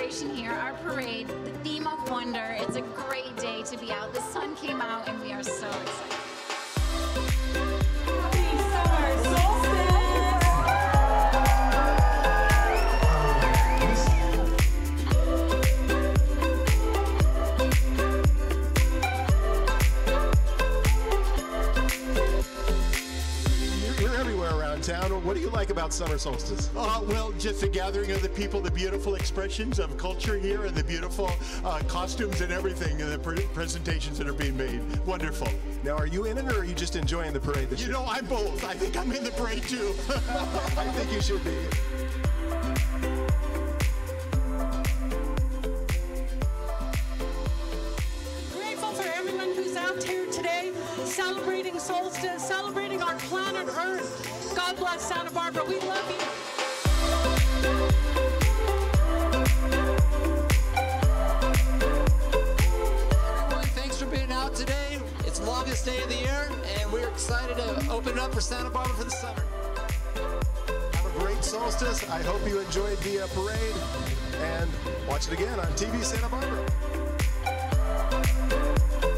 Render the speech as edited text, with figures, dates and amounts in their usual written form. celebration here, our parade, the theme of wonder. It's a great day to be out. The sun came out and we are so excited. Town. What do you like about summer solstice? Well, just the gathering of the people, the beautiful expressions of culture here, and the beautiful costumes and everything, and the presentations that are being made. Wonderful. Now, are you in it, or are you just enjoying the parade this year? You know, I'm both. I think I'm in the parade, too. I think you should be. Grateful for everyone who's out here today, celebrating solstice, celebrating our planet Earth. God bless Santa Barbara. We love you. Everyone, thanks for being out today. It's the longest day of the year, and we're excited to open it up for Santa Barbara for the summer. Have a great solstice. I hope you enjoyed the parade, and watch it again on TV Santa Barbara.